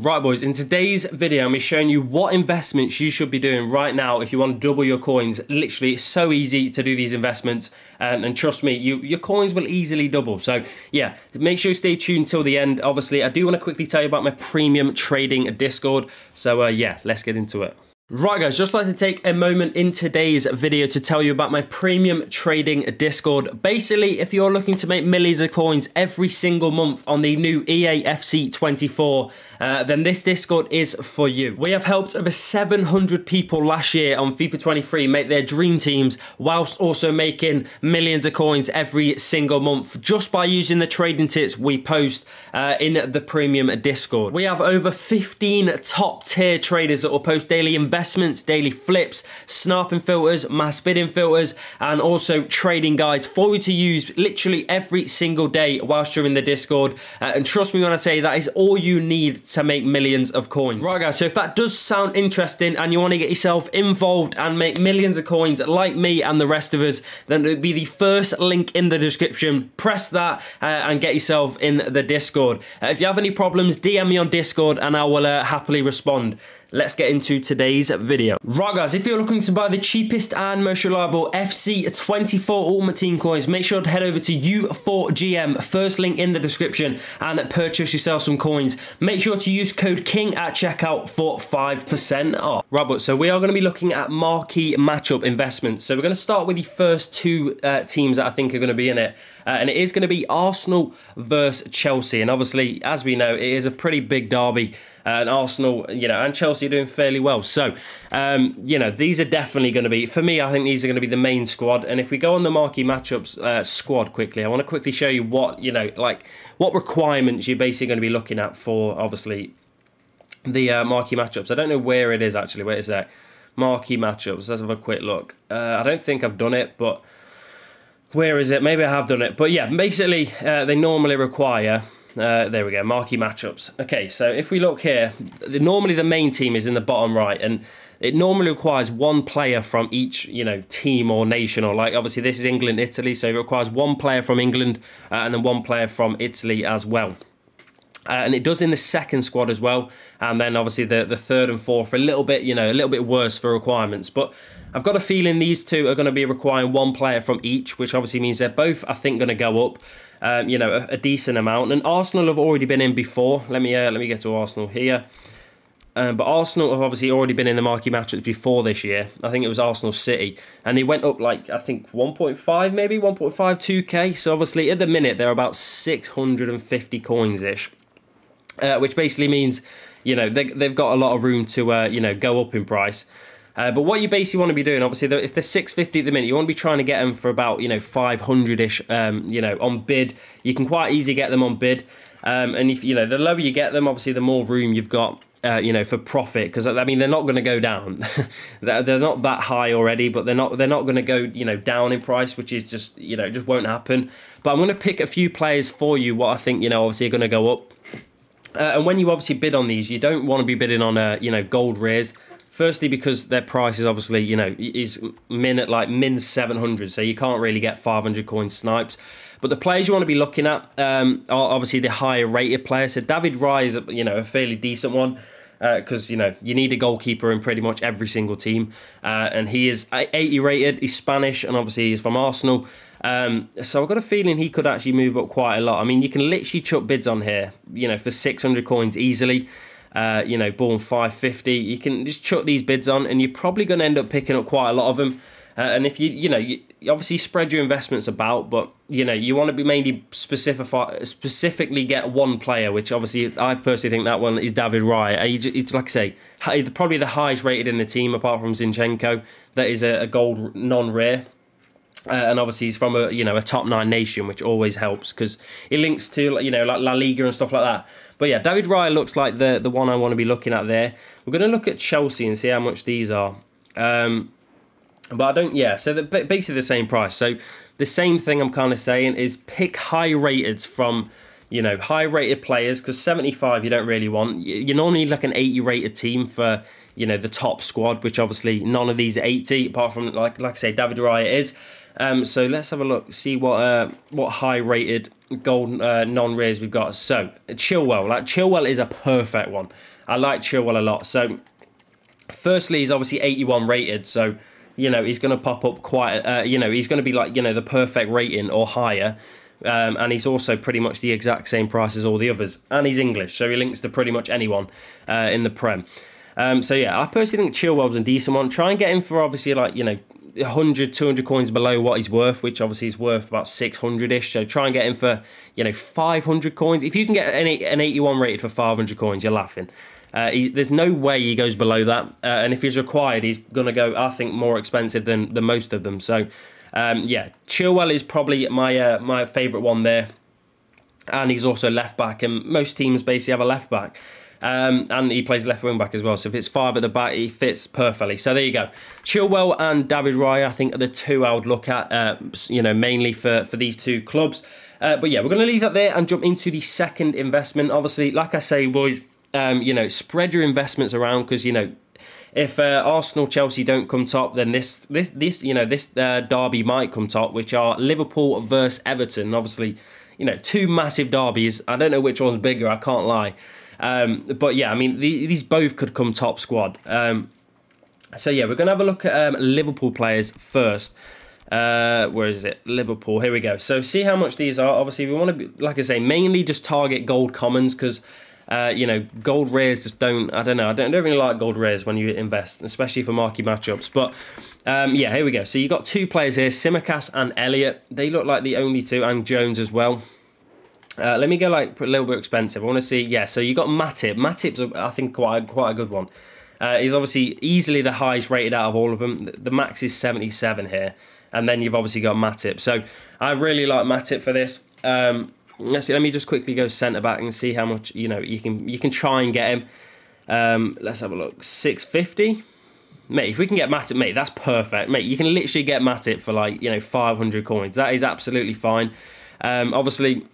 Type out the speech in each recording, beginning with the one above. Right boys, in today's video I'm showing you what investments you should be doing right now if you want to double your coins. Literally, it's so easy to do these investments and trust me, your coins will easily double. So yeah, make sure you stay tuned till the end. Obviously, I do want to quickly tell you about my premium trading Discord. So yeah, let's get into it. Right guys, just like to take a moment in today's video to tell you about my premium trading Discord. Basically, if you're looking to make millions of coins every single month on the new EA FC 24, then this Discord is for you. We have helped over 700 people last year on FIFA 23 make their dream teams whilst also making millions of coins every single month just by using the trading tips we post in the premium Discord. We have over 15 top tier traders that will post daily investments, daily flips, sniping filters, mass bidding filters, and also trading guides for you to use literally every single day whilst you're in the Discord. And trust me when I say that is all you need to make millions of coins. Right guys, so if that does sound interesting and you want to get yourself involved and make millions of coins like me and the rest of us, then it'll be the first link in the description. Press that and get yourself in the Discord. If you have any problems, DM me on Discord and I will happily respond. Let's get into today's video. Right guys, if you're looking to buy the cheapest and most reliable FC 24 Ultimate Team coins, make sure to head over to U4GM, first link in the description, and purchase yourself some coins. Make sure to use code KING at checkout for 5% off. Right, but so we are going to be looking at marquee matchup investments. So we're going to start with the first two teams that I think are going to be in it. And it is going to be Arsenal versus Chelsea. And obviously, as we know, it is a pretty big derby. And Arsenal, you know, and Chelsea are doing fairly well. So, you know, these are definitely going to be, for me, I think these are going to be the main squad. And if we go on the marquee matchups squad quickly, I want to quickly show you what, you know, like what requirements you're basically going to be looking at for, obviously, the marquee matchups. I don't know where it is, actually. Wait a sec. Marquee matchups. Let's have a quick look. I don't think I've done it, but where is it? Maybe I have done it. But yeah, basically, they normally require... there we go, marquee matchups. Okay, so if we look here, normally the main team is in the bottom right, and it normally requires one player from each, you know, team or nation, or like, obviously this is England, Italy, so it requires one player from England and then one player from Italy as well. And it does in the second squad as well, and then obviously the third and fourth are a little bit, you know, a little bit worse for requirements. But I've got a feeling these two are going to be requiring one player from each, which obviously means they're both, I think, going to go up, you know, a decent amount. And Arsenal have already been in before. Let me get to Arsenal here. But Arsenal have obviously already been in the marquee matchups before this year. I think it was Arsenal City. And they went up like, I think, 1.5 maybe, 1.5, 2k. So obviously at the minute they're about 650 coins-ish. Which basically means, you know, they've got a lot of room to, you know, go up in price. But what you basically want to be doing, obviously, if they're 650 at the minute, you want to be trying to get them for about, you know, 500-ish, you know, on bid. You can quite easily get them on bid. And if, you know, the lower you get them, obviously, the more room you've got, you know, for profit. Because, I mean, they're not going to go down. They're not that high already, but they're not going to go, you know, down in price, which is just, you know, just won't happen. But I'm going to pick a few players for you, what I think, you know, obviously are going to go up. And when you obviously bid on these, you don't want to be bidding on, you know, gold rares. Firstly, because their price is obviously, you know, is min at like min 700, so you can't really get 500 coin snipes. But the players you want to be looking at are obviously the higher rated players. So David Raya is, you know, a fairly decent one because, you know, you need a goalkeeper in pretty much every single team. And he is 80 rated, he's Spanish, and obviously he's from Arsenal. So I've got a feeling he could actually move up quite a lot. I mean, you can literally chuck bids on here, you know, for 600 coins easily. You know, born 550, you can just chuck these bids on and you're probably going to end up picking up quite a lot of them. And if you know, you obviously spread your investments about, but you know, you want to be mainly specifically get one player, which obviously I personally think that one is David Raya. He's, like I say, probably the highest rated in the team apart from Zinchenko. That is a gold non-rare. And obviously he's from a, you know, a top 9 nation, which always helps because it links to, you know, like La Liga and stuff like that. But yeah, David Raya looks like the one I want to be looking at there. We're going to look at Chelsea and see how much these are. But I don't, yeah, so they're basically the same price. So the same thing I'm kind of saying is pick high rated from, you know, high rated players, because 75 you don't really want. You normally need like an 80 rated team for, you know, the top squad, which obviously none of these are 80 apart from like I say David Raya is. So let's have a look, see what high rated golden non-rears we've got. So Chilwell, like Chilwell is a perfect one. I like Chilwell a lot. So firstly, he's obviously 81 rated, so you know he's going to pop up quite. You know he's going to be like the perfect rating or higher. And he's also pretty much the exact same price as all the others, and he's English, so he links to pretty much anyone in the Prem. So yeah, I personally think Chilwell's a decent one. Try and get him for obviously like 100, 200 coins below what he's worth, which obviously is worth about 600-ish. So try and get him for 500 coins. If you can get an 81 rated for 500 coins, you're laughing. There's no way he goes below that, and if he's required, he's gonna go, I think, more expensive than most of them. So. Yeah, Chilwell is probably my my favourite one there, and he's also left back, and most teams basically have a left back, and he plays left wing back as well. So if it's five at the back, he fits perfectly. So there you go, Chilwell and David Raya, I think, are the two I would look at, mainly for these two clubs. But yeah, we're going to leave that there and jump into the second investment. Obviously, like I say, boys, spread your investments around, because if Arsenal, Chelsea don't come top, then this derby might come top, which are Liverpool versus Everton. Obviously, two massive derbies. I don't know which one's bigger, I can't lie. But yeah, I mean, these both could come top squad. So yeah, we're going to have a look at Liverpool players first. Where is it? Liverpool. Here we go. So see how much these are. Obviously, we want to, like I say, mainly just target gold commons, because gold rares just don't, I don't really like gold rares when you invest, especially for marquee matchups. But yeah, here we go. So you've got two players here, Simakas and Elliot. They look like the only two, and Jones as well. Let me go a little bit expensive. I want to see, yeah, so you've got Matip. Matip's, I think, quite a good one. He's obviously easily the highest rated out of all of them. The max is 77 here. And then you've obviously got Matip. So I really like Matip for this. Let's see, let me just quickly go centre back and see how much you can try and get him. Let's have a look. 650, mate. If we can get Matip, mate, that's perfect, mate. You can literally get Matip for 500 coins. That is absolutely fine. Obviously,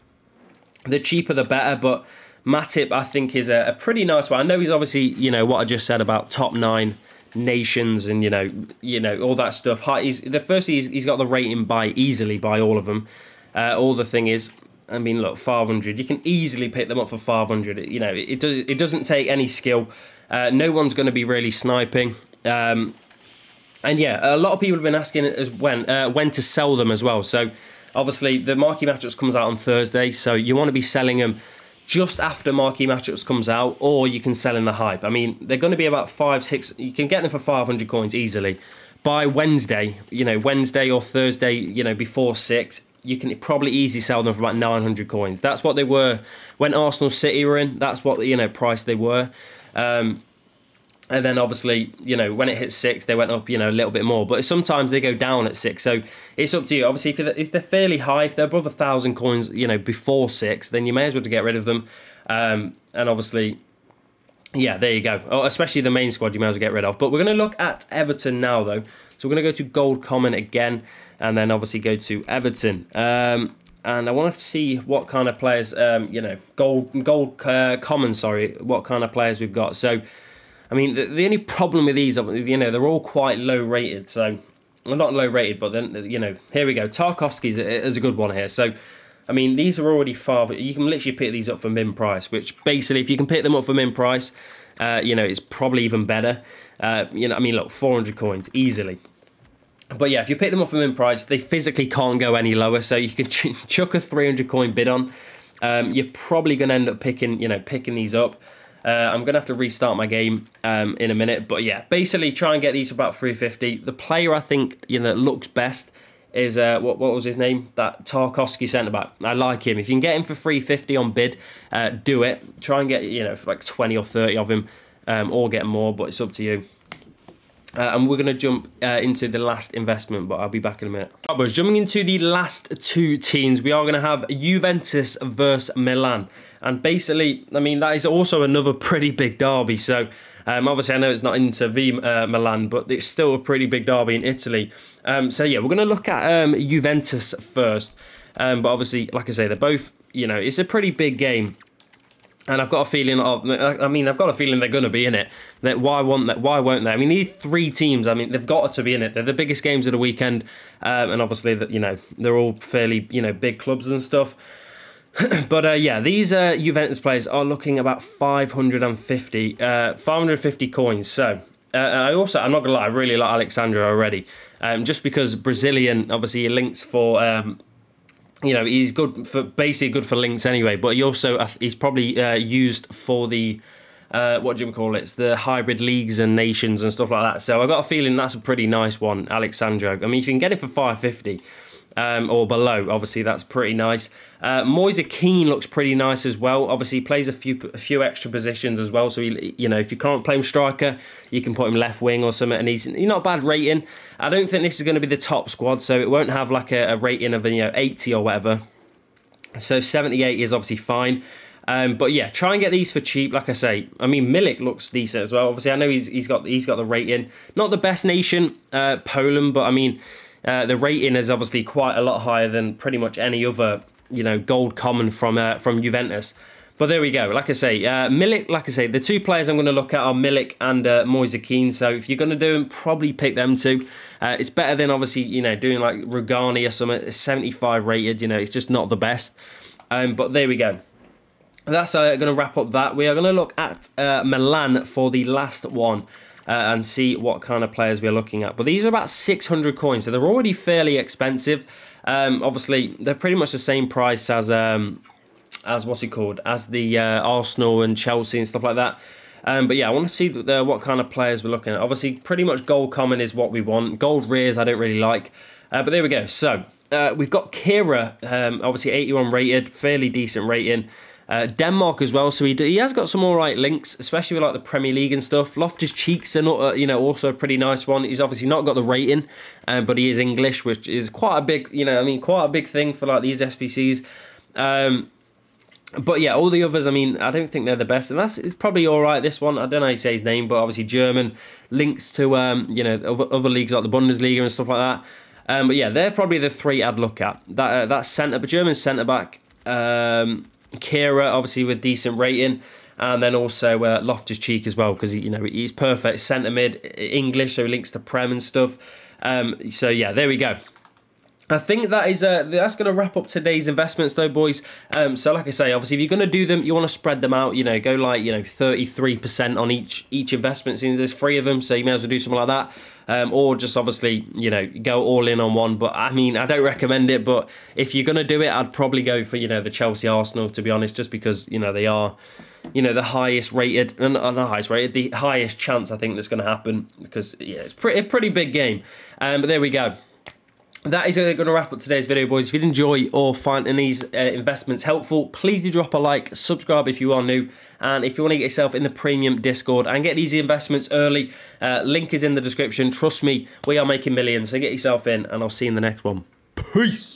the cheaper the better, but Matip, I think, is a pretty nice one. I know he's obviously what I just said about top 9 nations and all that stuff. He's the first. He's got the rating by easily by all of them. All the thing is. I mean, look, 500. You can easily pick them up for 500. It doesn't take any skill. No one's going to be really sniping. And yeah, a lot of people have been asking as when to sell them as well. So obviously, the marquee matchups comes out on Thursday, so you want to be selling them just after marquee matchups comes out, or you can sell in the hype. I mean, they're going to be about 5, 6. You can get them for 500 coins easily by Wednesday. Wednesday or Thursday. Before 6. You can probably easily sell them for about 900 coins. That's what they were when Arsenal City were in. That's what price they were. And then obviously when it hit 6, they went up a little bit more. But sometimes they go down at 6, so it's up to you. Obviously, if they're fairly high, if they're above 1,000 coins, before 6, then you may as well get rid of them. And obviously, yeah, there you go. Oh, especially the main squad, you may as well get rid of. But we're going to look at Everton now, though. So we're going to go to Gold Common again, and then obviously go to Everton. And I want to see what kind of players, Gold Common, sorry, what kind of players we've got. So, I mean, the only problem with these, they're all quite low rated. So, well, not low rated, but then, here we go. Tarkovsky is a good one here. So, I mean, these are already far. You can literally pick these up for min price, which basically, if you can pick them up for min price, it's probably even better. I mean, look, 400 coins easily. But yeah, if you pick them up for min price, they physically can't go any lower. So you can chuck a 300 coin bid on. You're probably going to end up picking these up. I'm going to have to restart my game in a minute. But yeah, basically try and get these for about 350. The player I think looks best is what was his name? That Tarkovsky centre back. I like him. If you can get him for 350 on bid, do it. Try and get for 20 or 30 of him, or get more, but it's up to you. And we're going to jump into the last investment, but I'll be back in a minute. Right, boys, jumping into the last two teams, we are going to have Juventus versus Milan. And basically, I mean, that is also another pretty big derby. So, obviously, I know it's not Inter v Milan, but it's still a pretty big derby in Italy. So, yeah, we're going to look at Juventus first. But obviously, like I say, they're both, it's a pretty big game. And I've got a feeling they're going to be in it. Why won't they? I mean, these three teams, I mean, they've got to be in it. They're the biggest games of the weekend. And obviously, they're all fairly, big clubs and stuff. But yeah, these Juventus players are looking about 550 coins. So I'm not gonna lie, I really like Alexandro already, just because Brazilian, obviously he links for, you know, he's good for links anyway. But he also he's probably used for the what do you call it? It's the hybrid leagues and nations and stuff like that. So I got a feeling that's a pretty nice one, Alexandro. I mean, if you can get it for 550. Or below, obviously that's pretty nice. Moise Kean looks pretty nice as well. Obviously, he plays a few extra positions as well. So he, you know, if you can't play him striker, you can put him left wing or something. And he's not a bad rating. I don't think this is going to be the top squad, so it won't have like a rating of 80 or whatever. So 78 is obviously fine. But yeah, try and get these for cheap. Like I say, I mean, Milik looks decent as well. Obviously, I know he's got the rating. Not the best nation, Poland, but I mean. The rating is obviously quite a lot higher than pretty much any other, you know, gold common from Juventus. But there we go. Like I say, Milik, like I say, the two players I'm going to look at are Milik and Moise Kean. So if you're going to do them, probably pick them two. It's better than obviously, you know, doing like Rugani or something, 75 rated, you know, it's just not the best. But there we go. That's going to wrap up that. We are going to look at Milan for the last one. And see what kind of players we're looking at. But these are about 600 coins, so they're already fairly expensive. Obviously, they're pretty much the same price as what's it called, as the Arsenal and Chelsea and stuff like that. But yeah, I want to see what kind of players we're looking at. Obviously, pretty much gold common is what we want. Gold rears I don't really like. But there we go. So we've got Kira, obviously 81 rated, fairly decent rating. Denmark as well, so he has got some all right links, especially with like the Premier League and stuff. Loftus-Cheek's you know, also a pretty nice one. He's obviously not got the rating, but he is English, which is quite a big, you know, I mean, quite a big thing for like these SPCs. But yeah, all the others, I mean, I don't think they're the best, and that's it's probably all right. This one, I don't know how you say his name, but obviously German links to you know, other leagues like the Bundesliga and stuff like that. But yeah, they're probably the three I'd look at. That centre, but German centre back. Kira obviously with decent rating, and then also Loftus-Cheek as well, because you know he's perfect centre mid, English, so he links to Prem and stuff. So yeah, there we go. I think that is that's going to wrap up today's investments though, boys. So like I say, obviously if you're going to do them, you want to spread them out. You know, go like, you know, 33% on each investment. So there's three of them, so you may as well do something like that. Or just obviously, you know, go all in on one. But I mean, I don't recommend it, but if you're going to do it, I'd probably go for, you know, the Chelsea Arsenal, to be honest, just because, you know, they are, you know, the highest rated, and not the highest rated, the highest chance I think that's going to happen, because yeah, it's a pretty big game. But there we go. That is going to wrap up today's video, boys. If you did enjoy or find these investments helpful, please do drop a like, subscribe if you are new, and if you want to get yourself in the premium Discord and get these investments early, link is in the description. Trust me, we are making millions, so get yourself in, and I'll see you in the next one. Peace!